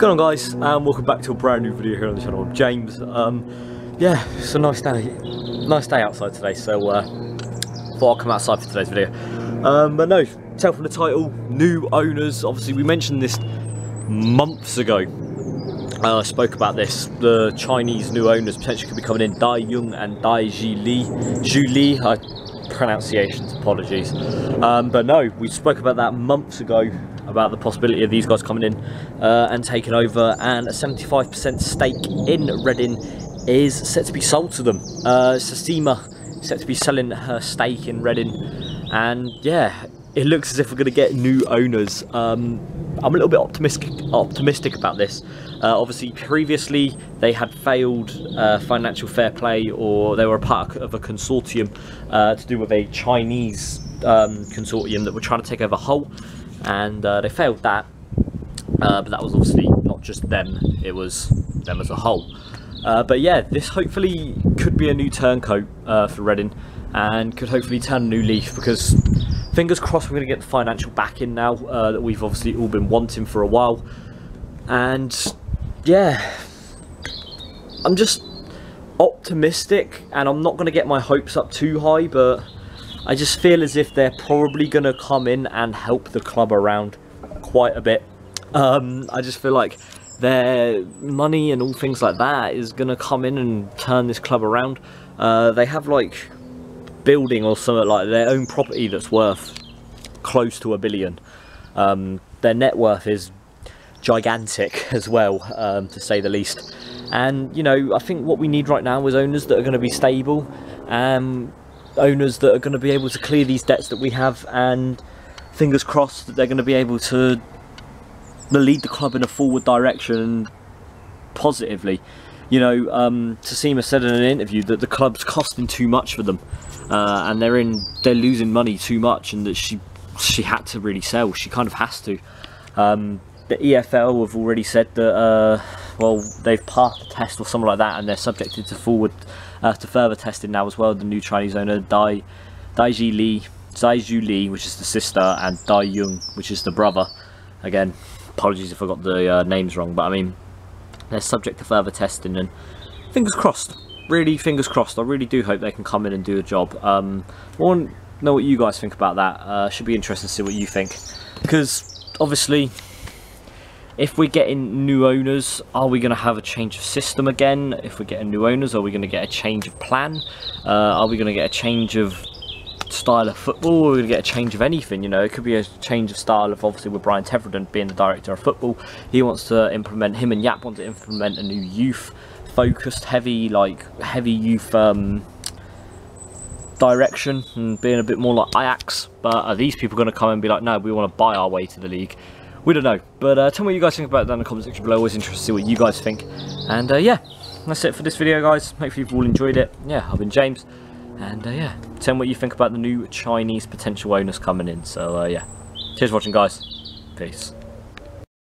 going on, guys, and welcome back to a brand new video here on the channel. I'm James. Yeah, it's a nice day outside today, so thought I'll come outside for today's video. But no, tell from the title, new owners. Obviously we mentioned this months ago. I spoke about this, the Chinese new owners potentially could be coming in, Dai Yongge and Dai Xiu Li. Pronunciations, apologies. But no, we spoke about that months ago, about the possibility of these guys coming in and taking over, and a 75% stake in Reading is set to be sold to them. Sestima is set to be selling her stake in Reading, and yeah, it looks as if we're going to get new owners. I'm a little bit optimistic about this. Obviously previously they had failed financial fair play, or they were a part of a consortium to do with a Chinese consortium that were trying to take over Hull, and they failed that, but that was obviously not just them, it was them as a whole. But yeah, this hopefully could be a new turncoat for Reading, and could hopefully turn a new leaf, because fingers crossed we're going to get the financial backing now that we've obviously all been wanting for a while. And yeah, I'm just optimistic, and I'm not going to get my hopes up too high, but I just feel as if they're probably going to come in and help the club around quite a bit. I just feel like their money and all things like that is going to come in and turn this club around. They have like building or something like their own property that's worth close to $1 billion. Their net worth is gigantic as well, to say the least. And you know, I think what we need right now is owners that are going to be stable, owners that are going to be able to clear these debts that we have, and fingers crossed that they're going to be able to lead the club in a forward direction positively. You know, Sestima said in an interview that the club's costing too much for them, and they're losing money too much, and that she had to really sell. She kind of has to. The EFL have already said that well, they've passed the test or something like that, and they're subjected to further testing now as well. The new Chinese owner Dai Xiu Li, which is the sister, and Dai Yongge, which is the brother. Again, apologies if I got the names wrong, but I mean, they're subject to further testing, and fingers crossed, really fingers crossed. I really do hope they can come in and do a job. I want to know what you guys think about that. Should be interesting to see what you think, because obviously if we're getting new owners, are we going to have a change of system again? If we're getting new owners, are we going to get a change of plan? Are we going to get a change of style of football? We're going to get a change of anything, you know. It could be a change of style of, obviously, with Brian Teverden being the director of football, he wants to implement, him and Yap want to implement a new youth focused, heavy youth direction, and being a bit more like Ajax. But are these people going to come and be like, no, we want to buy our way to the league? We don't know. But tell me what you guys think about that in the comment section below. Always interested to see what you guys think. And yeah, that's it for this video, guys. Hopefully you've all enjoyed it. Yeah, I've been James. And yeah, tell me what you think about the new Chinese potential owners coming in. So yeah, cheers for watching, guys. Peace.